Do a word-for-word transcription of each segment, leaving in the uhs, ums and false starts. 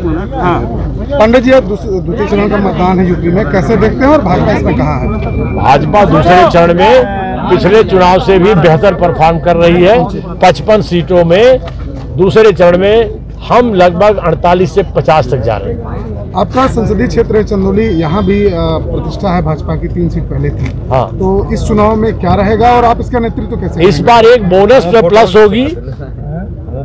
हाँ पंडित जी, आप दूसरे चरण का मतदान है यूपी में, कैसे देखते हैं और भाजपा इसमें कहाँ है? भाजपा दूसरे चरण में पिछले चुनाव से भी बेहतर परफॉर्म कर रही है। पचपन सीटों में दूसरे चरण में हम लगभग अड़तालीस से पचास तक जा रहे हैं। आपका संसदीय क्षेत्र है चंदौली, यहाँ भी प्रतिष्ठा है भाजपा की, तीन सीट पहले थी। हाँ, तो इस चुनाव में क्या रहेगा और आप इसका नेतृत्व तो कैसे? इस बार एक बोनस प्लस होगी,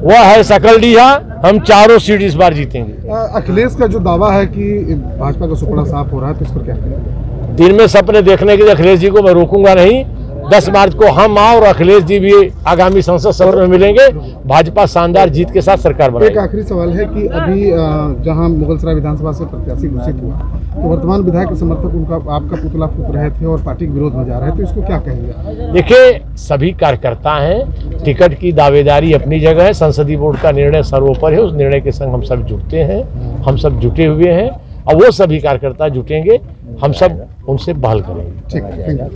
वह है सकलडीहा, हम चारों सीट इस बार जीतेंगे। अखिलेश का जो दावा है कि भाजपा का सुपड़ा साफ हो रहा है, तो इस पर क्या करें? दिन में सपने देखने के लिए अखिलेश जी को मैं रोकूंगा नहीं। दस मार्च को हम और अखिलेश जी भी आगामी संसद सत्र में मिलेंगे, भाजपा शानदार जीत के साथ सरकार बनाएगी। एक आखिरी सवाल है कि अभी जहां मुगलसराय विधानसभा से प्रत्याशी घोषित हुआ, तो वर्तमान विधायक के समर्थक उनका आपका पुतला फूंक रहे थे और पार्टी के विरोध में जा रहे थे, तो इसको क्या कहेंगे? देखिए, सभी कार्यकर्ता हैं, टिकट की दावेदारी अपनी जगह है, संसदीय बोर्ड का निर्णय सर्वोपरि है, उस निर्णय के संग हम सब जुटते हैं, हम सब जुटे हुए हैं और वो सभी कार्यकर्ता जुटेंगे, हम सब उनसे पहल करेंगे।